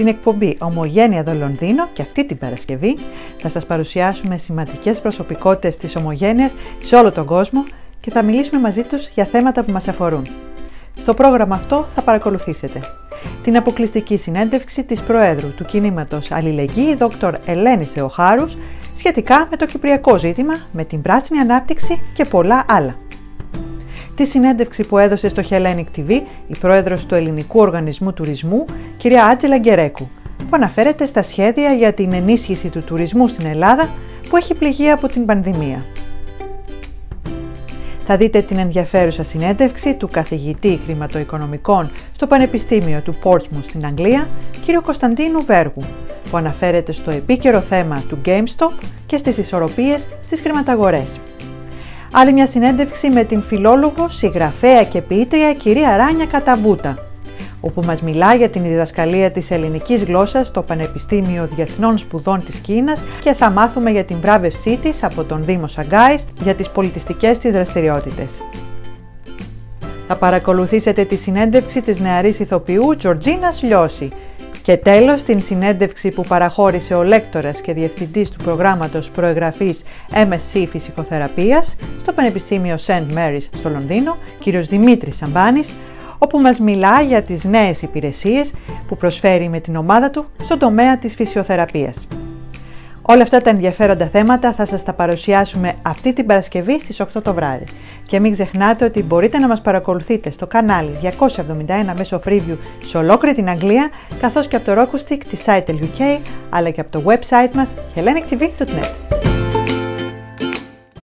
Στην εκπομπή «ΟΜΟΓΕΝΕΙΑ ΕΔΩ Λονδίνο» και αυτή την Παρασκευή θα σας παρουσιάσουμε σημαντικές προσωπικότητες της ομογένειας σε όλο τον κόσμο και θα μιλήσουμε μαζί τους για θέματα που μας αφορούν. Στο πρόγραμμα αυτό θα παρακολουθήσετε την αποκλειστική συνέντευξη της Προέδρου του Κινήματος Αλληλεγγύη Δόκτωρ Ελένη Θεοχάρου σχετικά με το κυπριακό ζήτημα, με την πράσινη ανάπτυξη και πολλά άλλα. Τη συνέντευξη που έδωσε στο Hellenic TV η πρόεδρος του Ελληνικού Οργανισμού Τουρισμού, κυρία Άντζελα Γκερέκου, που αναφέρεται στα σχέδια για την ενίσχυση του τουρισμού στην Ελλάδα που έχει πληγεί από την πανδημία. Θα δείτε την ενδιαφέρουσα συνέντευξη του καθηγητή χρηματοοικονομικών στο Πανεπιστήμιο του Portsmouth στην Αγγλία, κύριο Κωνσταντίνου Βέργου, που αναφέρεται στο επίκαιρο θέμα του GameStop και στις ισορροπίες στις χρηματαγορές. Άλλη μια συνέντευξη με την φιλόλογο, συγγραφέα και ποιήτρια κυρία Ράνια Καταμπούτα, όπου μας μιλά για την διδασκαλία της ελληνικής γλώσσας στο Πανεπιστήμιο Διεθνών Σπουδών της Κίνας και θα μάθουμε για την βράβευσή της από τον Δήμο Σαγκάης για τις πολιτιστικές της δραστηριότητες. Θα παρακολουθήσετε τη συνέντευξη της νεαρής ηθοποιού Τζορτζίνας Λιώση και τέλος την συνέντευξη που παραχώρησε ο λέκτορας και διευθυντής του προγράμματος προεγγραφής MSc Φυσικοθεραπείας στο Πανεπιστήμιο St. Mary's στο Λονδίνο, κύριος Δημήτρης Σαμπάνης, όπου μας μιλά για τις νέες υπηρεσίες που προσφέρει με την ομάδα του στον τομέα της φυσιοθεραπείας. Όλα αυτά τα ενδιαφέροντα θέματα θα σας τα παρουσιάσουμε αυτή την Παρασκευή στις 8 το βράδυ. Και μην ξεχνάτε ότι μπορείτε να μας παρακολουθείτε στο κανάλι 271 μέσω Freeview σε ολόκληρη την Αγγλία, καθώς και από το Roku Stick της Site UK, αλλά και από το website μας hellenictv.net.